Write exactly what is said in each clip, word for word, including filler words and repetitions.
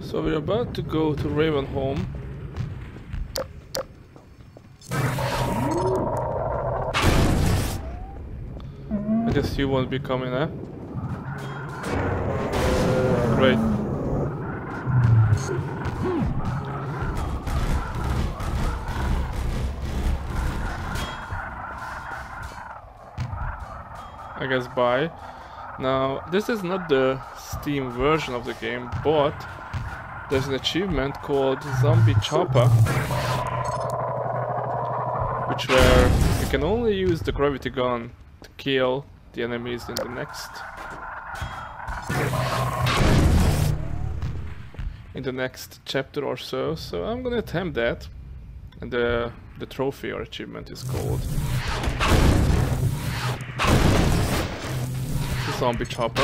So we're about to go to Ravenholm. I guess you won't be coming, eh? Great. I guess bye. Now, this is not the Steam version of the game, but there's an achievement called Zombie Chopper, which where you can only use the gravity gun to kill the enemies in the next in the next chapter or so. So I'm gonna attempt that, and the the trophy or achievement is called Zombie Chopper.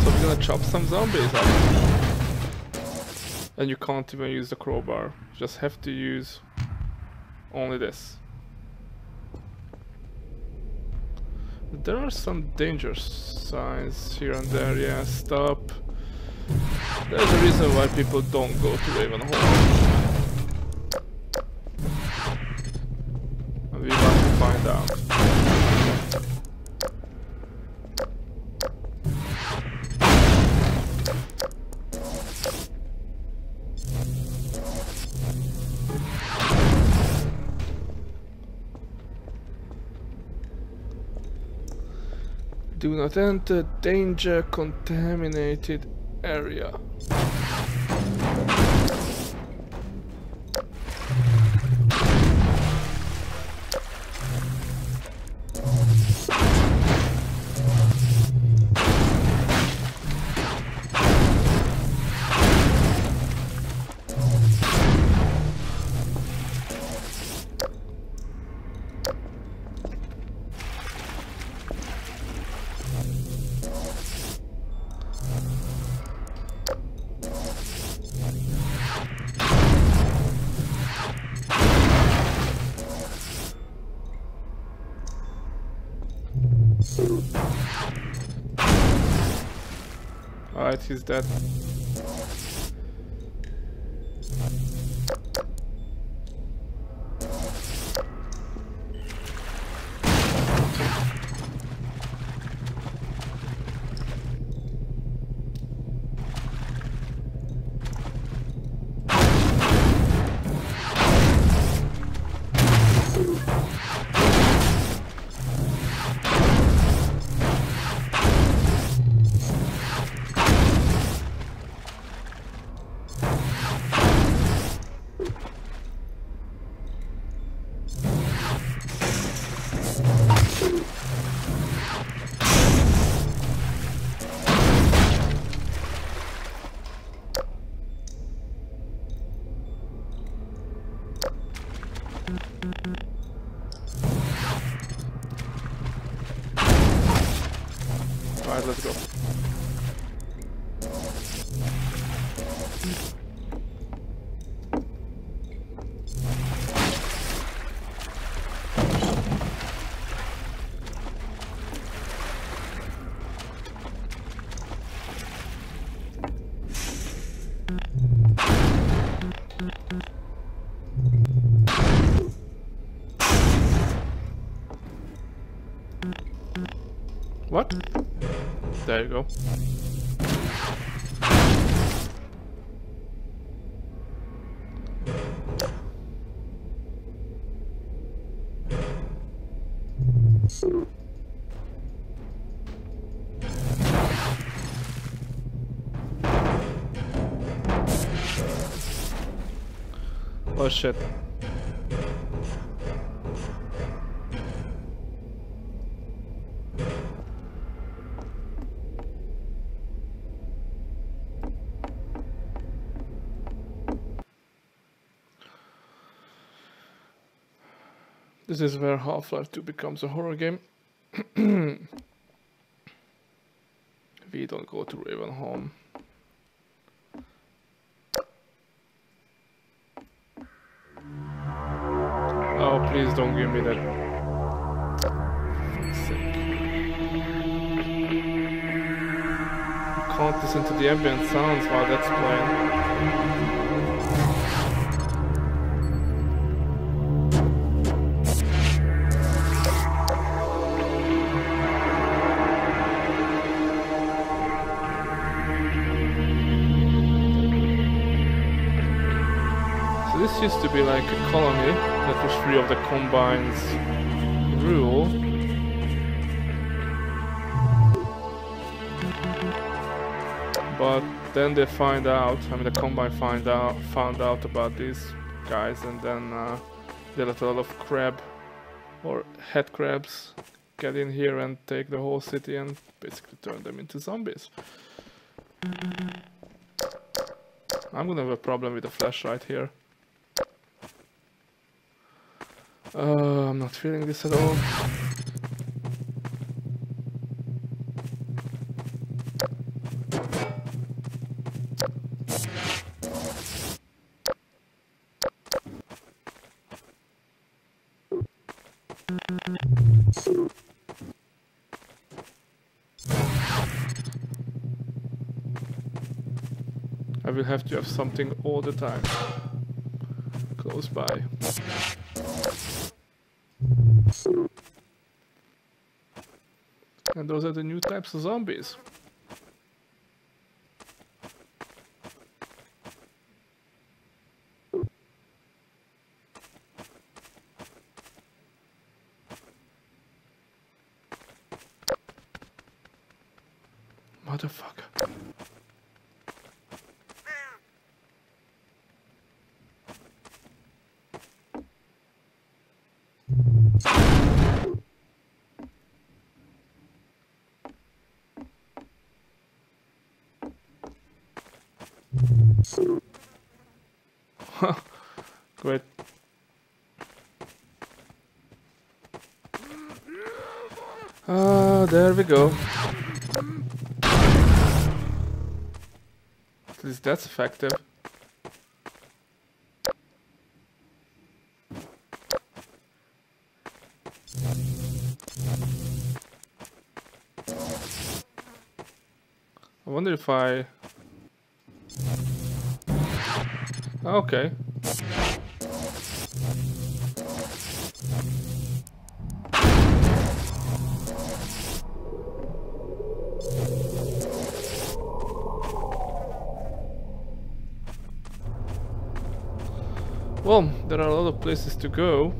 So we're gonna chop some zombies up. And you can't even use the crowbar. You just have to use only this. There are some danger signs here and there. Yeah, stop. There's a reason why people don't go to Ravenholm. And we want to find out. Do not enter danger contaminated area. Alright, he's dead. Alright, let's go. What? There you go. Oh shit. This is where Half-Life two becomes a horror game. We don't go to Ravenholm. Oh, please don't give me that. caught this into the ambient sounds while that's playing. This used to be like a colony that was free of the Combine's rule. But then they find out, I mean the Combine find out, found out about these guys, and then uh, they let a lot of crab or head crabs get in here and take the whole city and basically turn them into zombies. I'm gonna have a problem with the flashlight here. Uh, I'm not feeling this at all. I will have to have something all the time close by. And those are the new types of zombies. Motherfucker. Great. Ah, there we go. At least that's effective. I wonder if I... Okay. Well, there are a lot of places to go.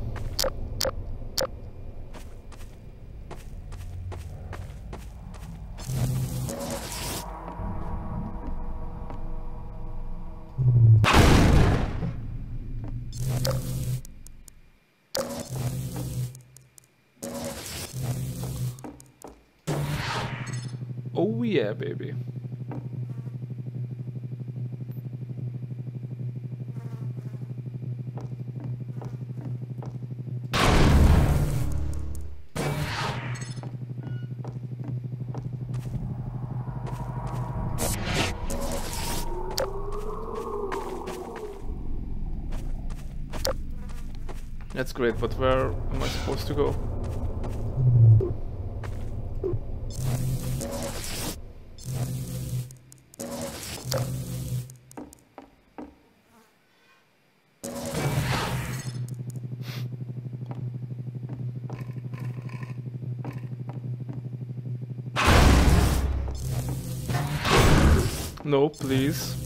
Oh yeah, baby. That's great, but where am I supposed to go? No, please.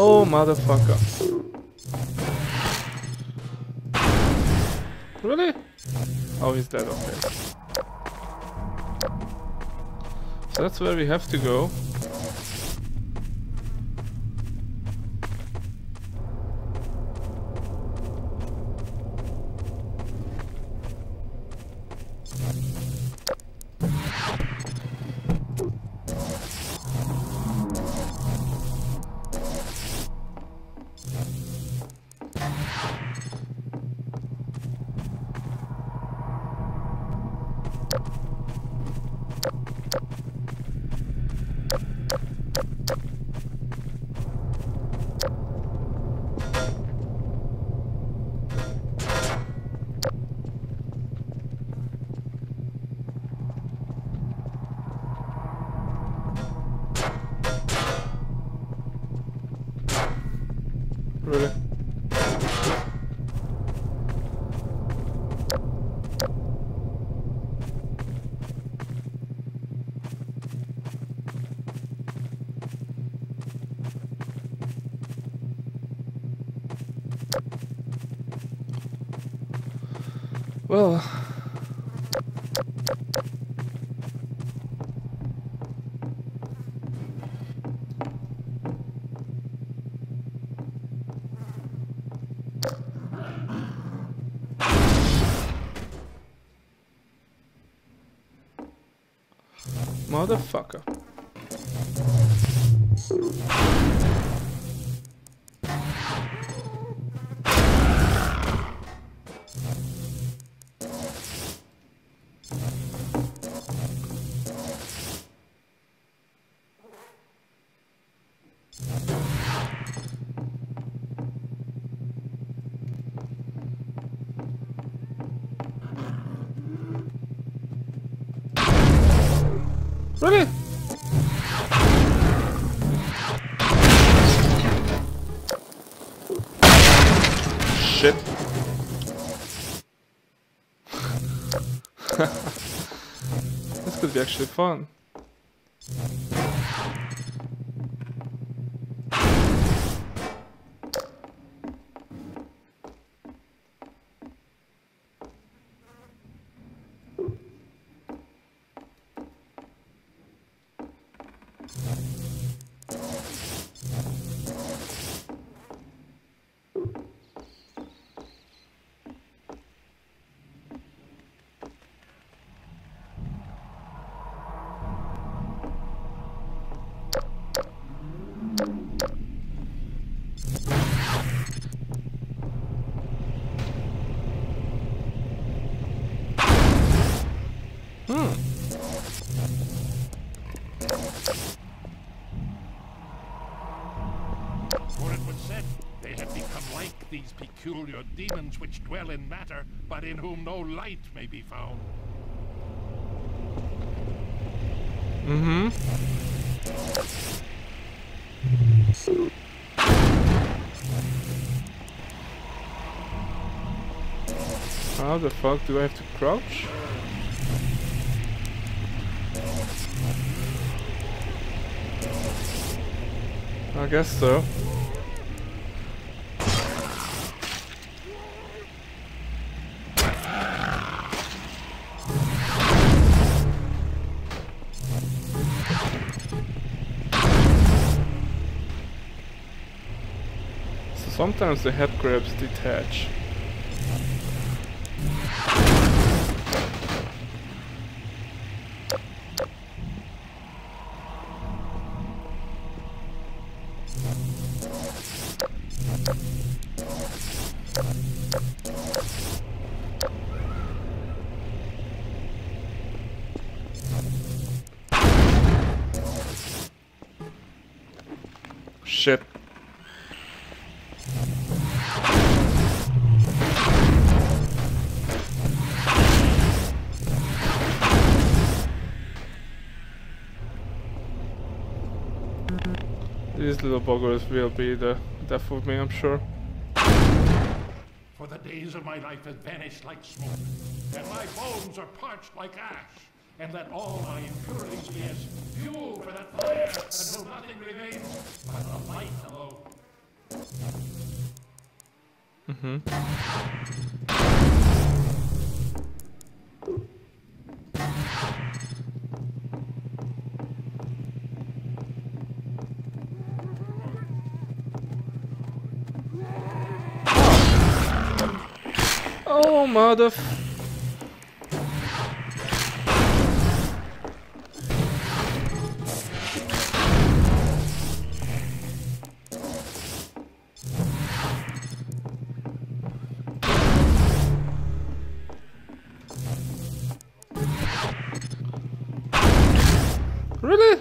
Oh, motherfucker. Really? Oh, he's dead, okay. So that's where we have to go. Böyle. Well. Motherfucker. Really? Shit. This could be actually fun. Peculiar demons which dwell in matter, but in whom no light may be found. Mm-hmm. How the fuck do I have to crouch? I guess so. Sometimes the head crabs detach. Shit. These little buggers will be the death of me, I'm sure. For the days of my life have vanished like smoke, and my bones are parched like ash, and let all my impurities be as fuel for that fire until nothing remains but the light alone. Mm-hmm. Oh, mother... Really?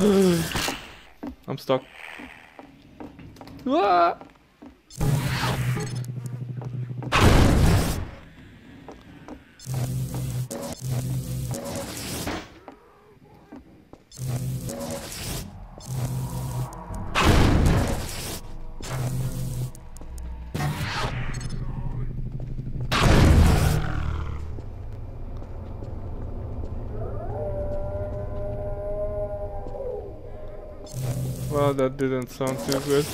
I'm stuck. Ah! Well, that didn't sound too good.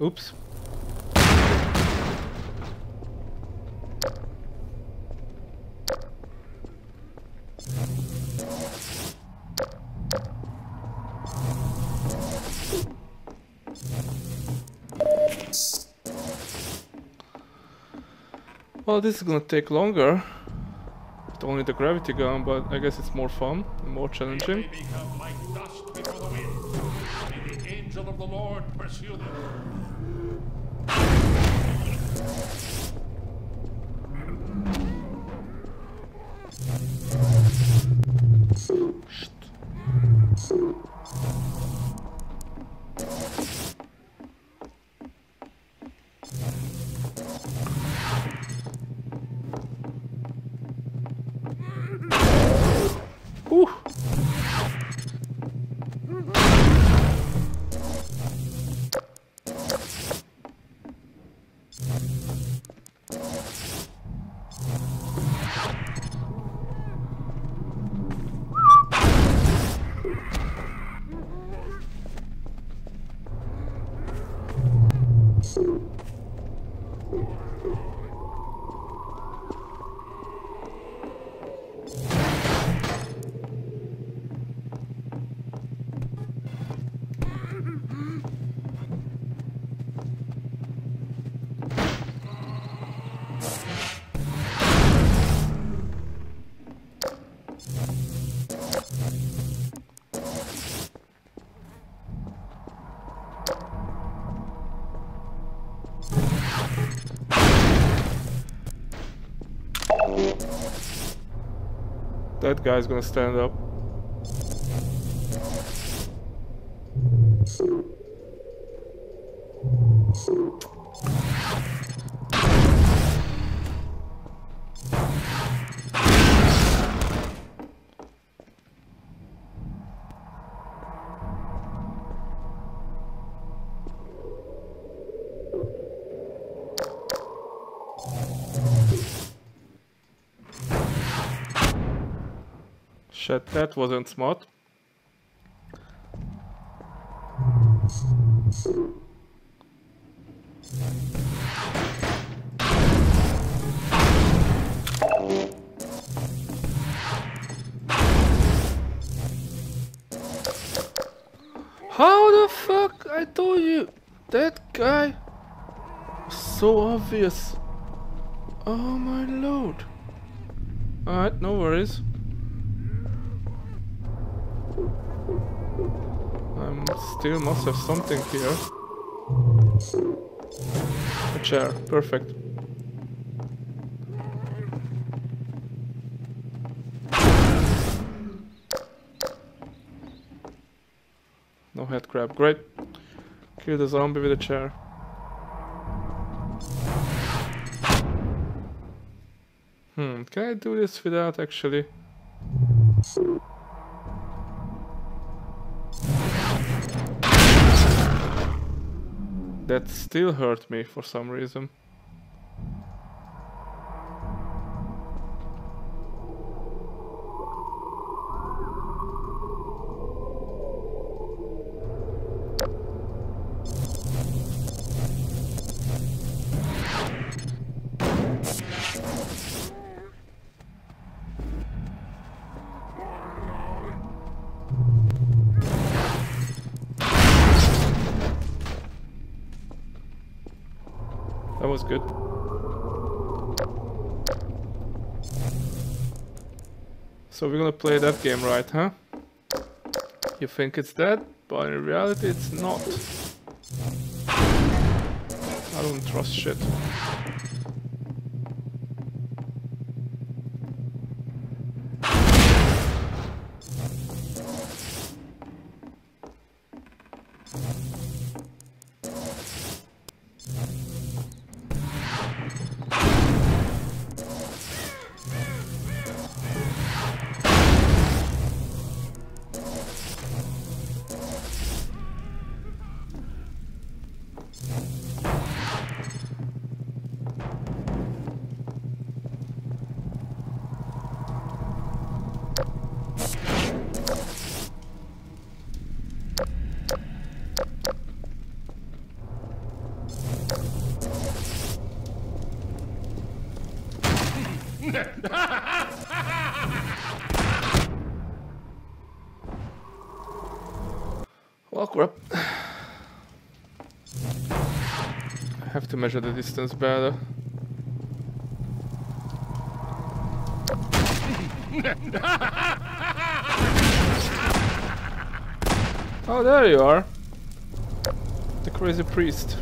Oops. Well, this is gonna take longer with only the gravity gun, but I guess it's more fun and more challenging. They become like dust before the wind. May the angel of the Lord pursue them. That guy's gonna stand up. Shit, that wasn't smart. How the fuck? I told you! That guy was so obvious. Oh my lord. Alright, no worries. Still must have something here. A chair, perfect. No head grab, great. Kill the zombie with a chair. Hmm, can I do this without actually? That still hurt me for some reason. Good. So we're gonna play that game, right, huh? You think it's dead, but in reality it's not. I don't trust shit. Well, crap. I have to measure the distance better. Oh, there you are. The crazy priest.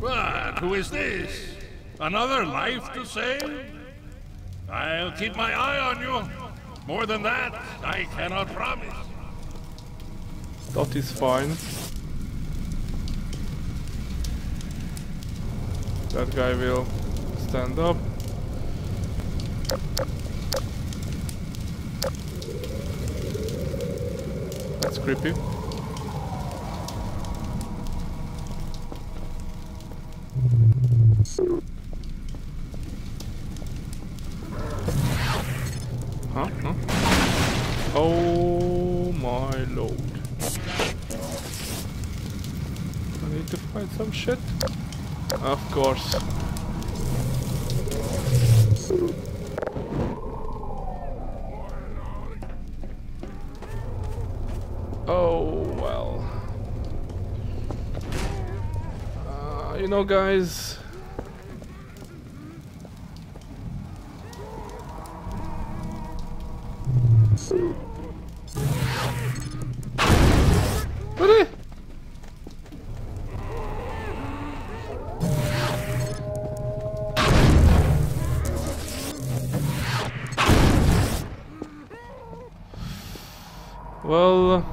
But who is this? Another life to save? I'll keep my eye on you. More than that, I cannot promise. That is fine. That guy will stand up. That's creepy. Huh? Huh? Oh my lord. I need to find some shit. Of course. Oh well. Uh, you know, guys. Well,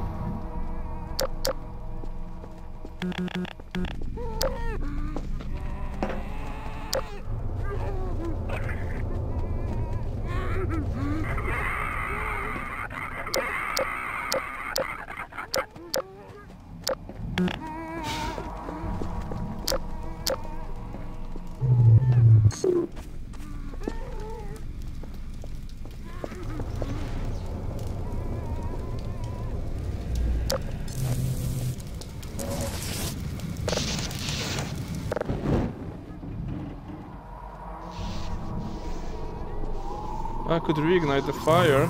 I could reignite the fire.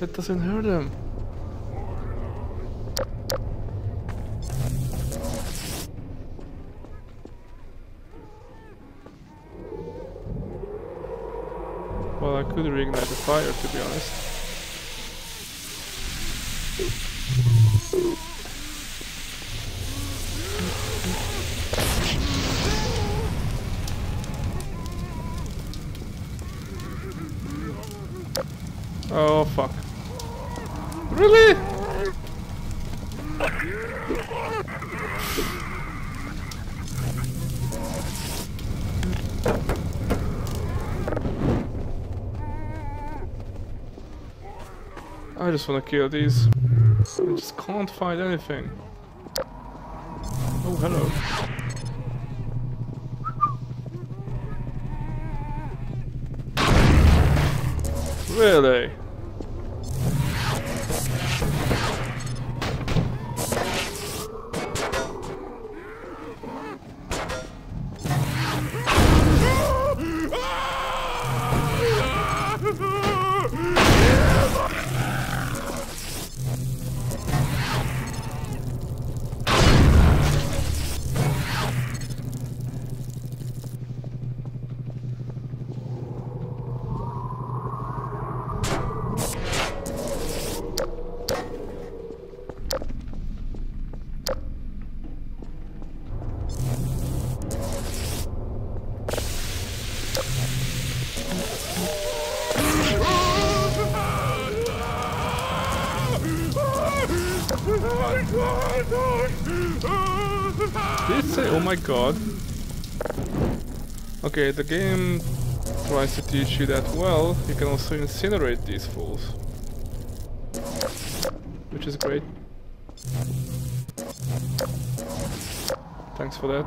That doesn't hurt him. Well, I could reignite the fire, to be honest. Oh fuck. Really? I just wanna kill these. I just can't find anything. Oh, hello. Really? say? Oh my god. Okay, the game tries to teach you that, well, you can also incinerate these fools. Which is great. Thanks for that.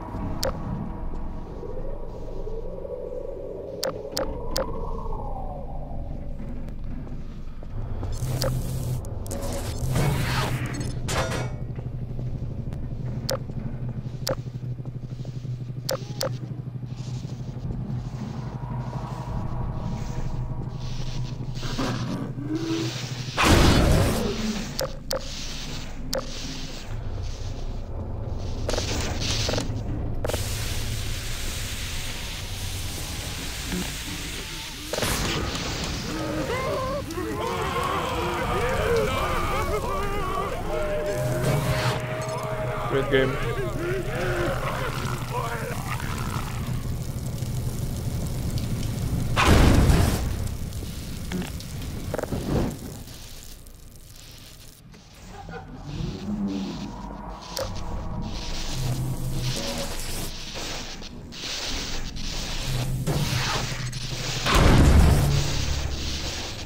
Game.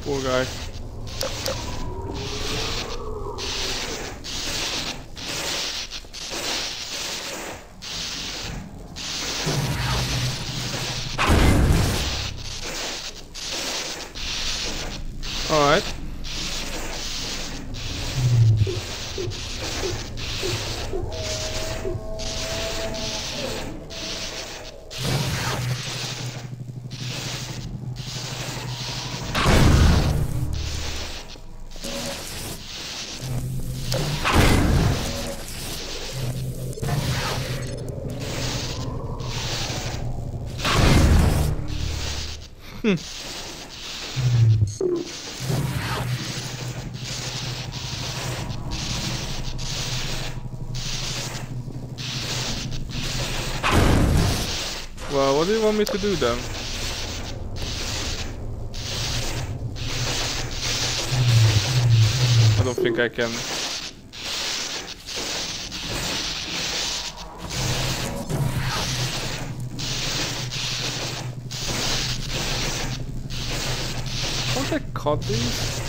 Poor guy. Hmm. Well, what do you want me to do then? I don't think I can. I caught these?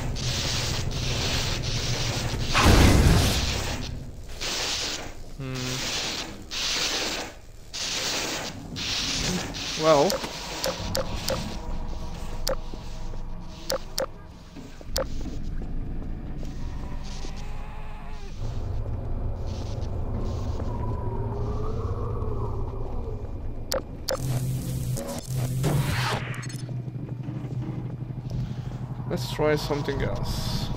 Hmm. Well. Let's try something else.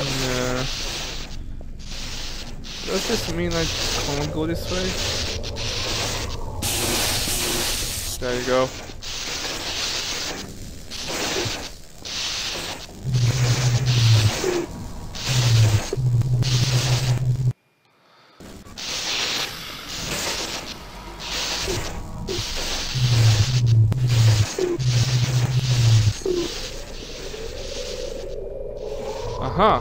Nah. Does this mean I can't go this way? There you go. Aha.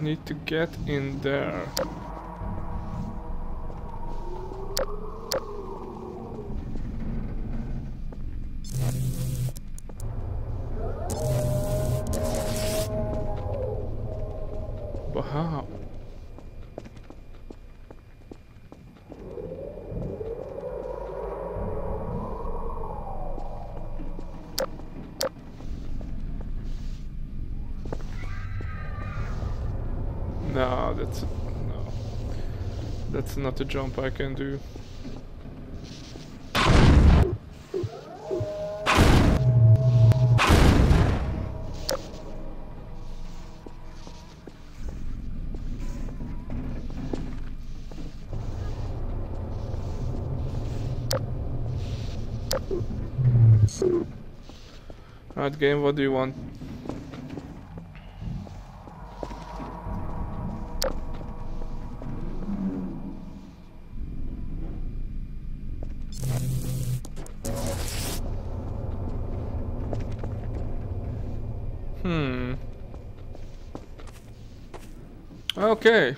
Need to get in there. Wow. No, that's no. That's not a jump I can do. Alright, game, what do you want? Hmm. Okay.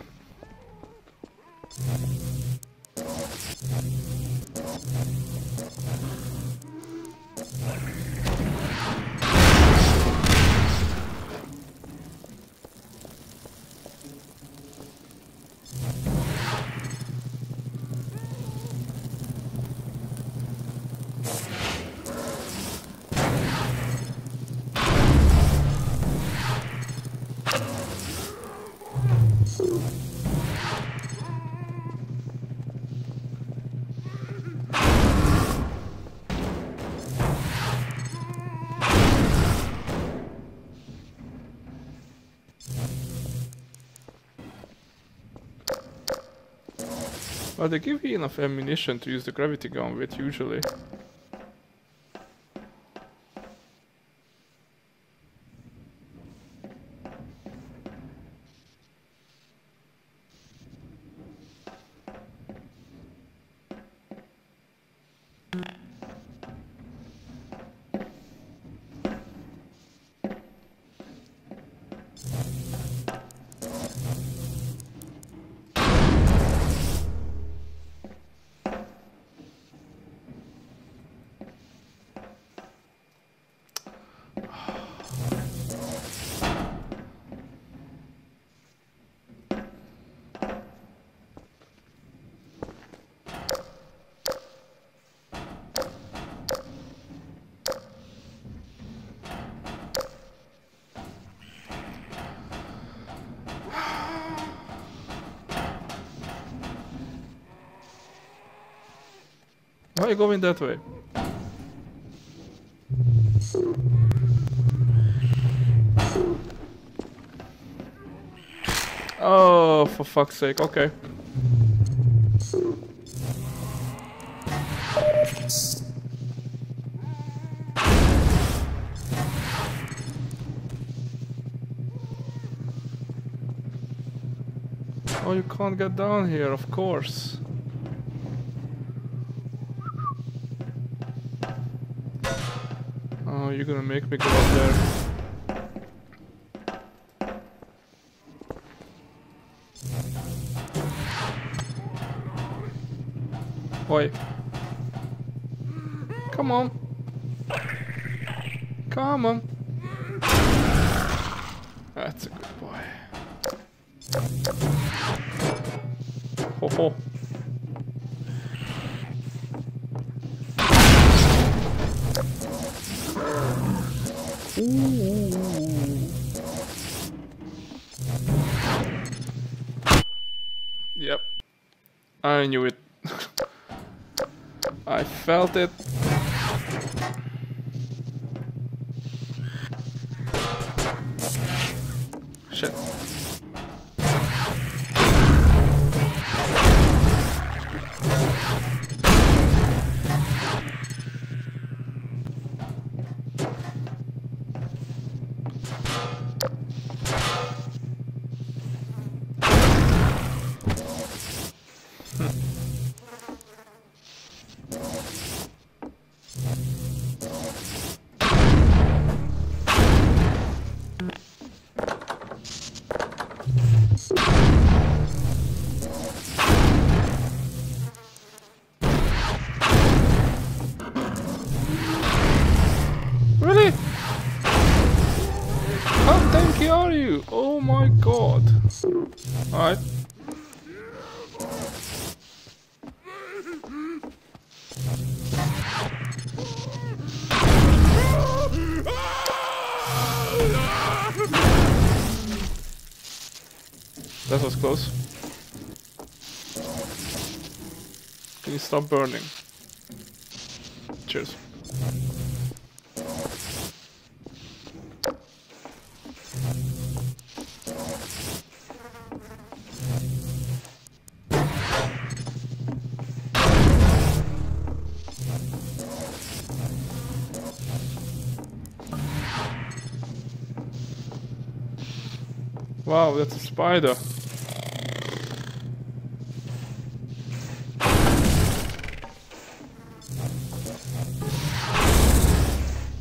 Well, they give you enough ammunition to use the gravity gun with, usually. Why are you going that way? Oh, for fuck's sake, okay. Oh, you can't get down here, of course. You're gonna make me go up there. Oi. Come on. Come on. That's a good boy. Ho ho. Yep, I knew it. I felt it. Shit. Alright. That was close. Can you stop burning? Cheers. Wow, that's a spider.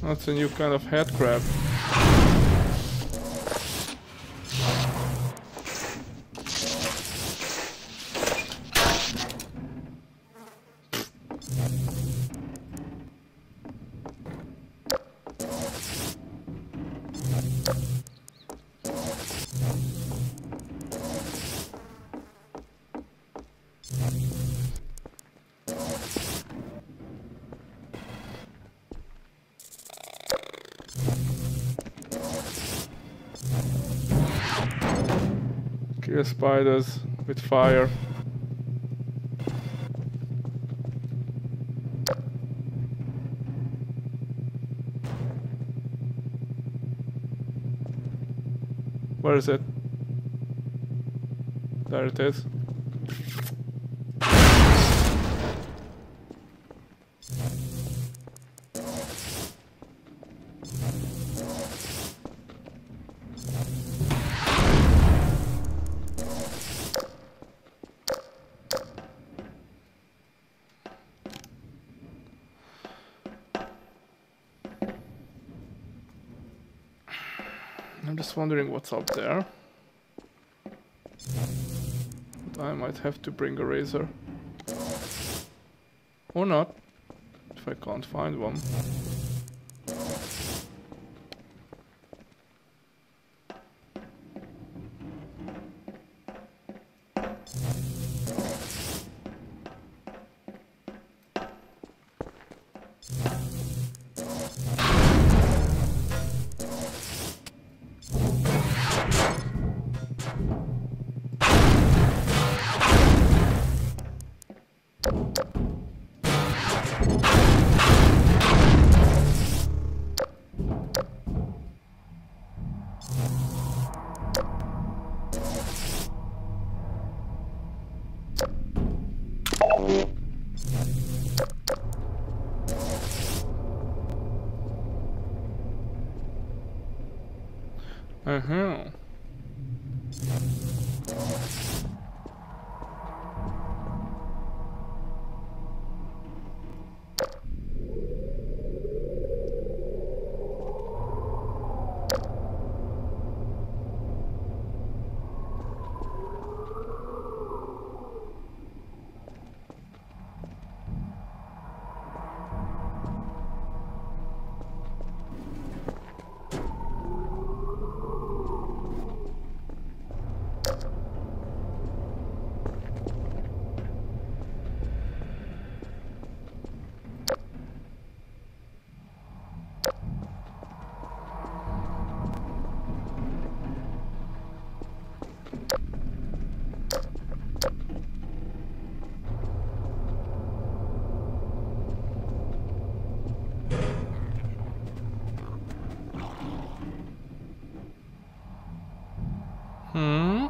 That's a new kind of head crab. Kill spiders with fire. Where is it? There it is. I'm just wondering what's up there. But I might have to bring a razor. Or not, if I can't find one. Uh-huh. Hmm?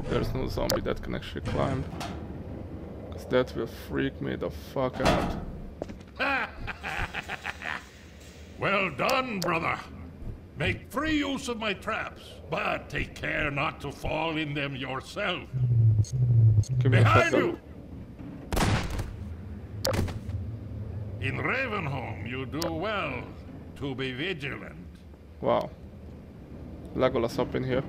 Hope there's no zombie that can actually climb. That will freak me the fuck out. Well done, brother. Make free use of my traps, but take care not to fall in them yourself. Give me Behind a you! In Ravenholm, you do well to be vigilant. Wow. Legolas up in here.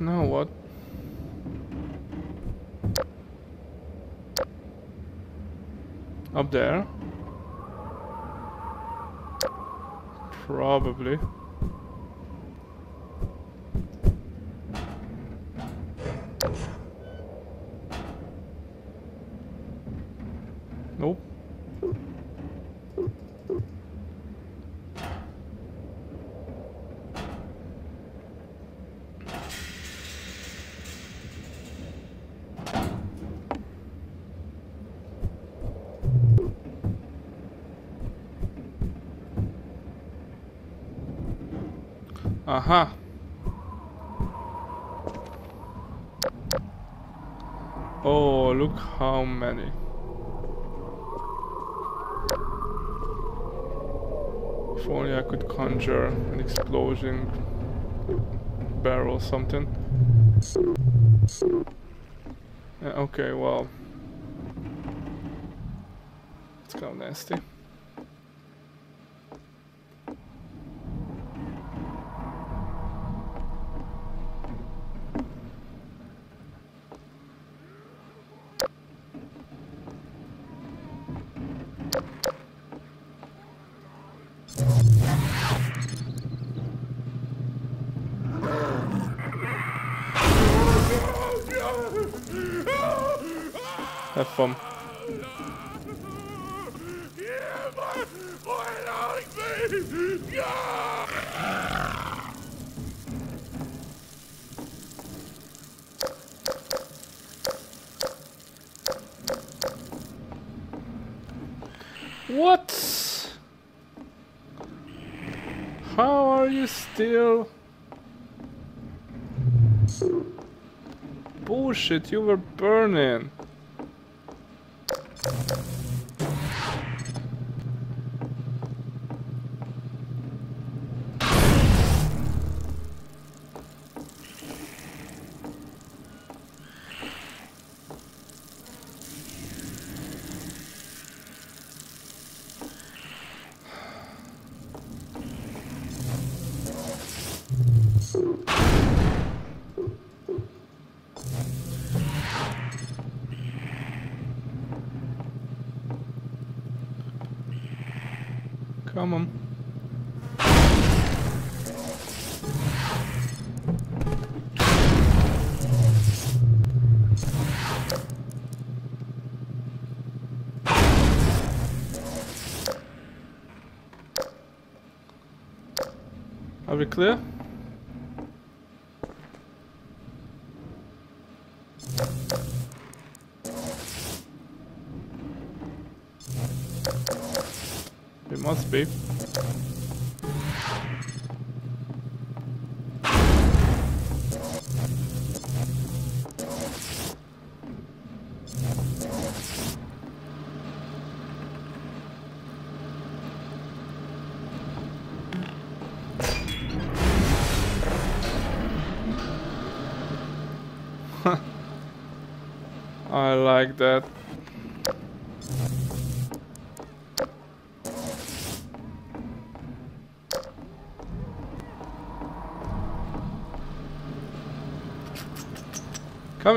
Now what? Up there. Probably. Nope. Aha. Oh, look how many. If only I could conjure an explosion barrel or something. Yeah, okay, well. It's kind of nasty. Have fun. What? How are you still? Bullshit, you were burning. Come on. Are we clear? Must be. I like that. Come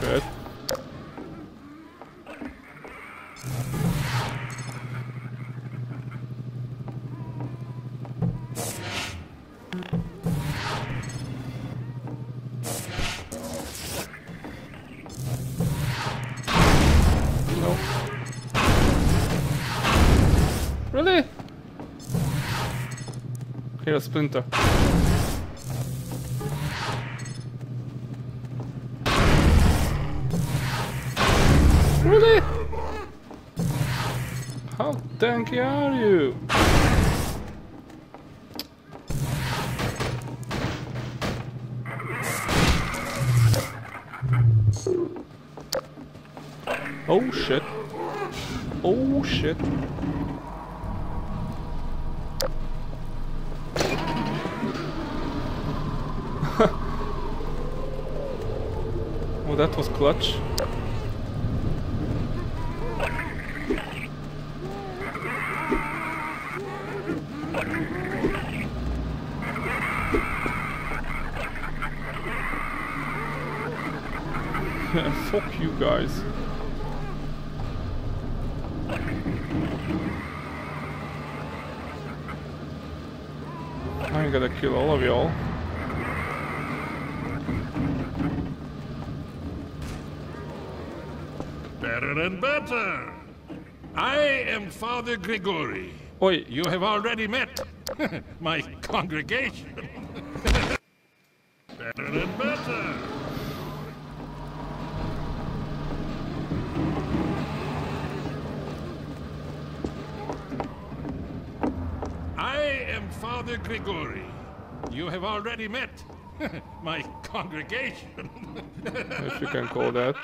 Good. No. Really? Here, a splinter. Really? How tanky are you? Oh shit. Oh shit. That was clutch. Fuck you guys. I'm gonna kill all of y'all. Better and better. I am Father Grigori. Oi. You have already met my congregation. Better and better. I am Father Grigori. You have already met my congregation. If you can call that.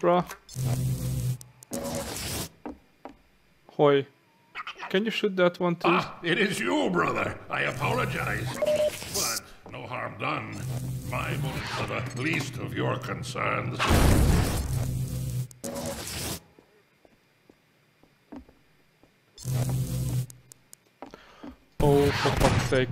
Bro. Hoi. Can you shoot that one too? Ah, it is you, brother. I apologize. But no harm done. My bullets are the least of your concerns. Oh, for fuck's sake.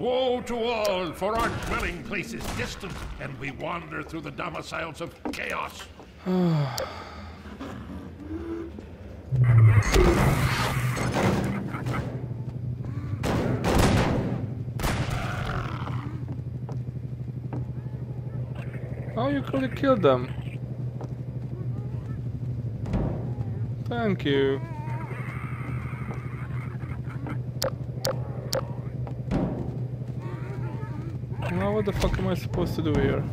Woe to all, for our dwelling place is distant, and we wander through the domiciles of chaos. Oh, you could have killed them. Thank you. Now what the fuck am I supposed to do here?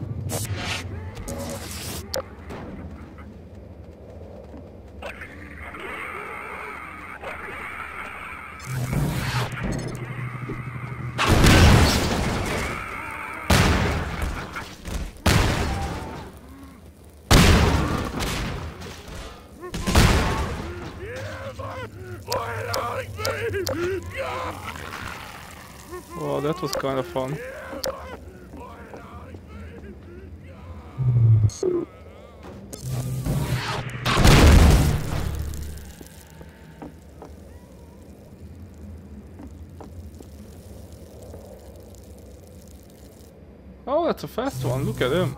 Well, that was kind of fun. Oh, that's a fast one, look at him.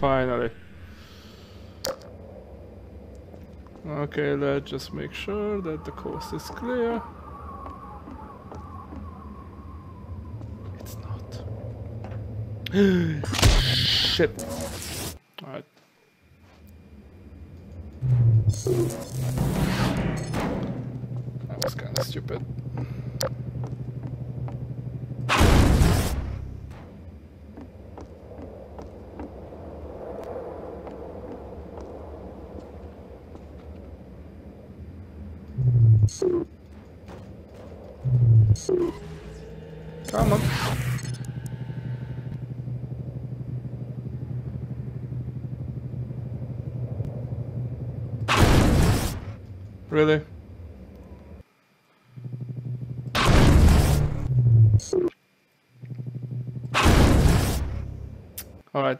Finally. Okay, let's just make sure that the coast is clear. It's not. Shit. Alright. stupid. Come on. Really? All right.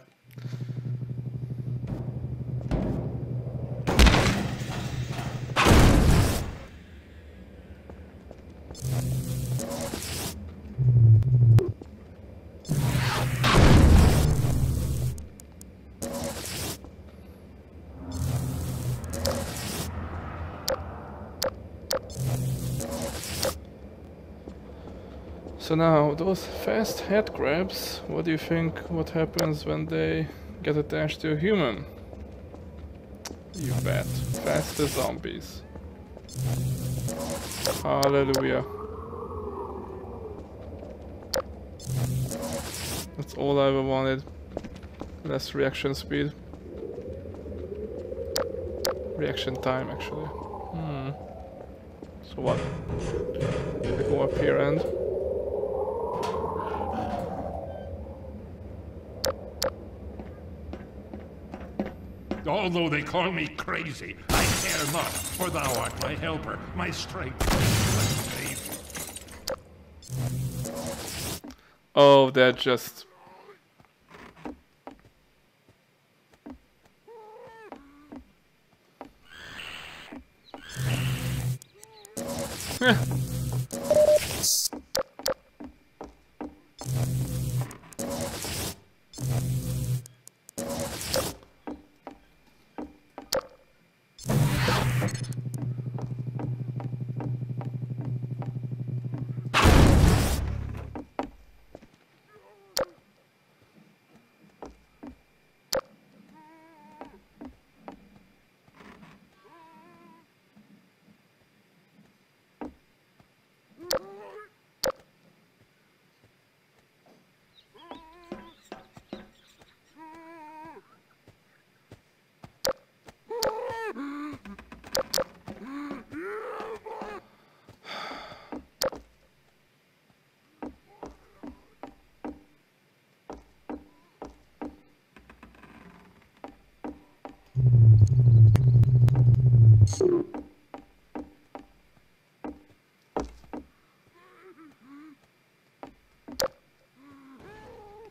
So now, those fast head grabs, what do you think what happens when they get attached to a human? You bet. Faster zombies. Hallelujah. That's all I ever wanted. Less reaction speed. Reaction time, actually. Hmm. So what? I go up here and... Although they call me crazy, I care not, for thou art my helper, my strength, my faith. Oh, that just...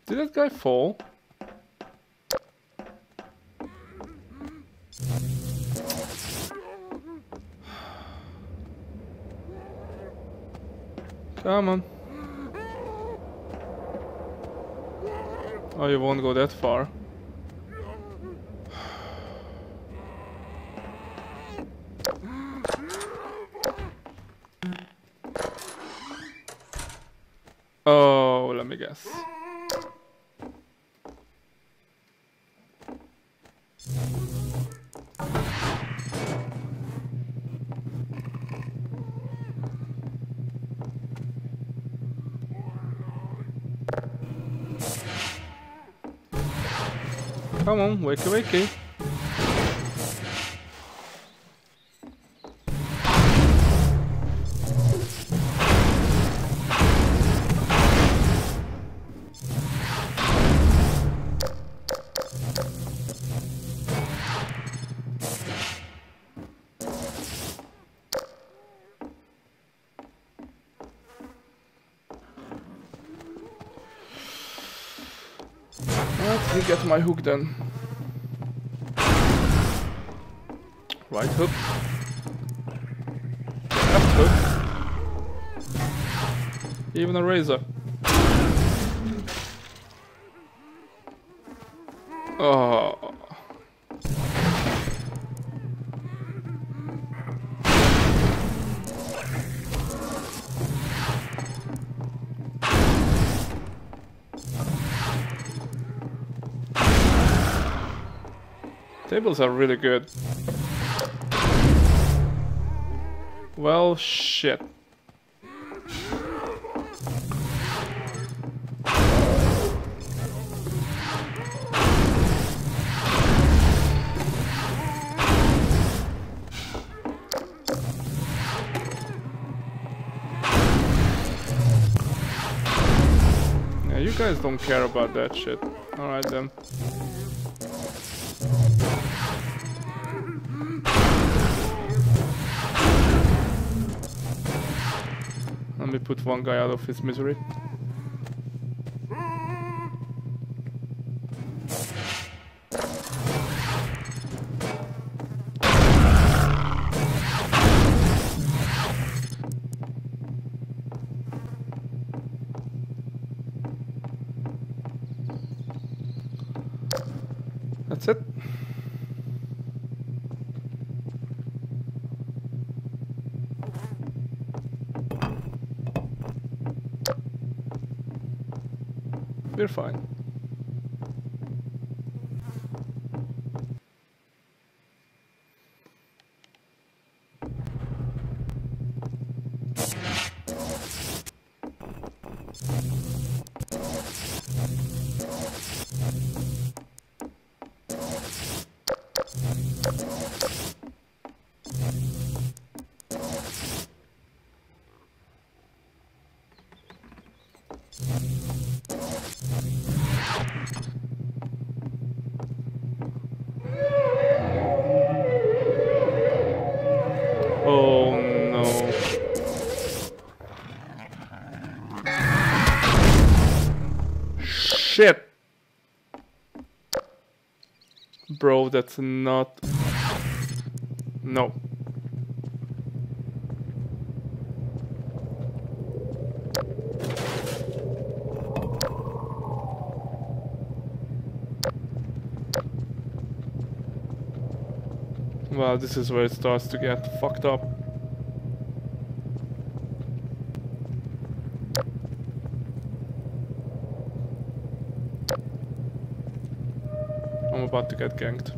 Did that guy fall? Come on. Oh, you won't go that far. Oh, let me guess. Come on, wakey wakey. Let me get my hook then. Right hook. Left hook. Even a razor. Oh. Tables are really good. Well, shit. You guys don't care about that shit. Alright then. Let me put one guy out of his misery. We're fine. Bro, that's not... No. Well, this is where it starts to get fucked up. About to get ganked.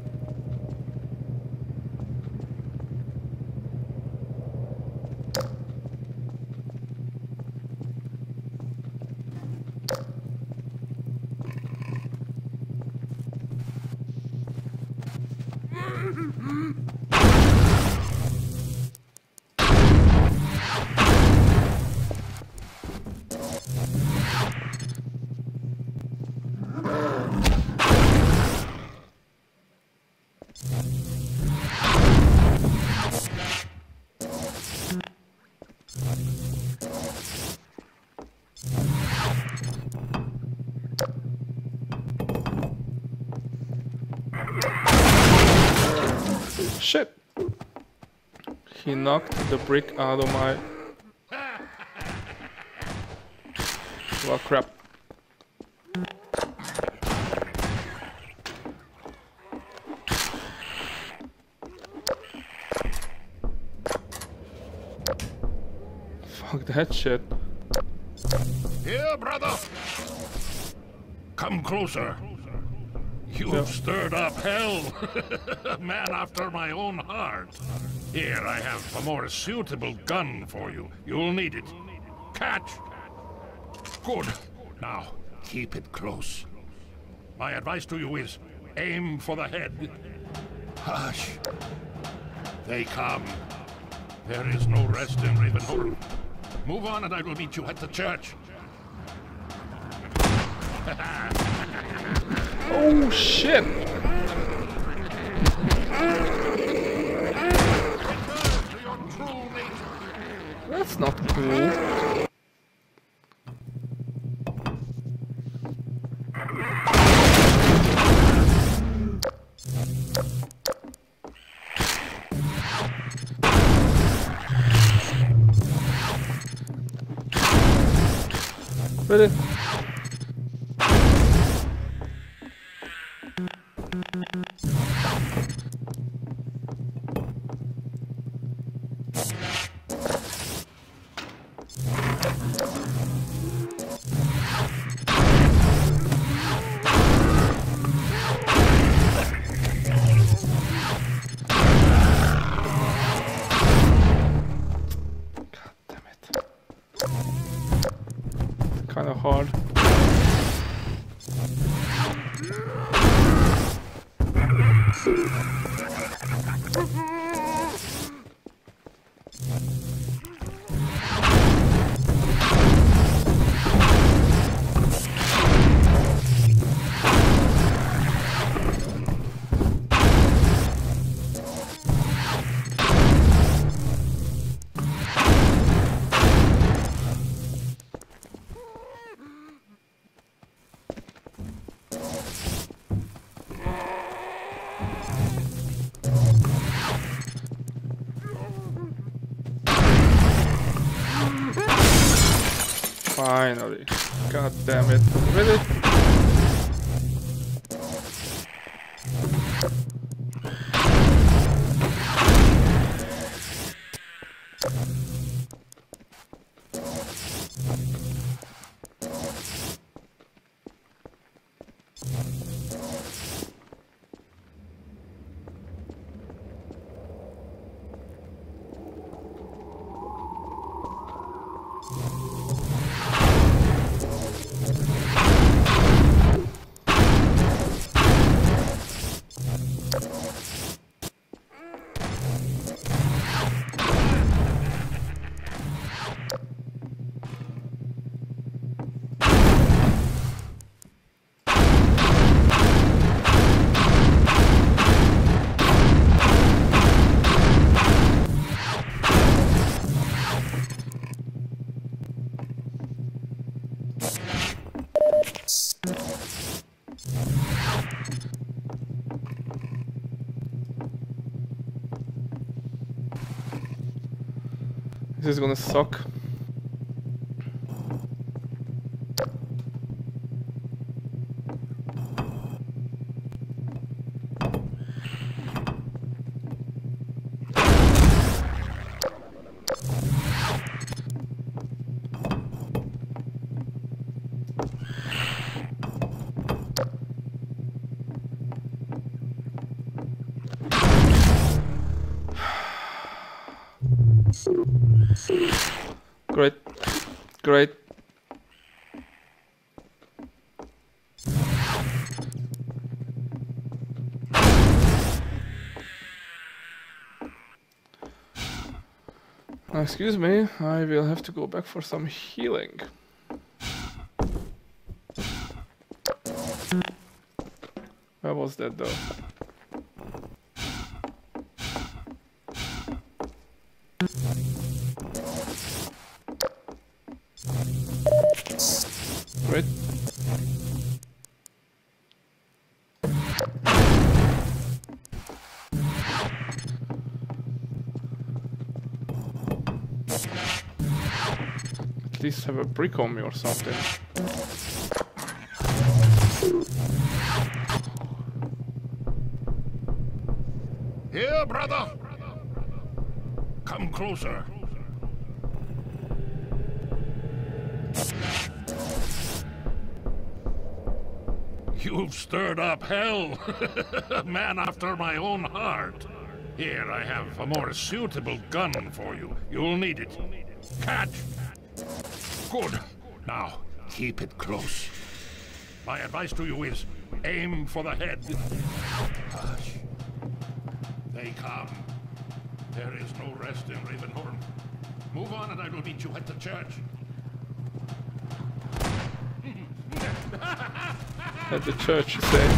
Shit! He knocked the brick out of my... Well, crap. Fuck that shit. Here, brother! Come closer. You've yeah. stirred up hell, man after my own heart. Here, I have a more suitable gun for you. You'll need it. Catch! Good. Now, keep it close. My advice to you is, aim for the head. Hush. They come. There is no rest in Ravenholm. Move on and I will meet you at the church. Oh shit! That's not cool. Ready? hard. Finally. God damn it. Really? This is gonna suck. Great, great. Excuse me, I will have to go back for some healing. Where was that though? At least have a brick on me or something. Here, brother! Come closer. You've stirred up hell. A man after my own heart. Here, I have a more suitable gun for you. You'll need it. Catch! Good. Now, keep it close. My advice to you is, aim for the head. Hush. They come. There is no rest in Ravenholm. Move on and I will meet you at the church. At the church, you say?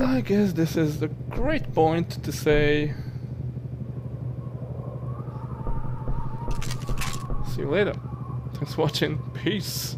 I guess this is the great point to say, see you later, thanks for watching, peace.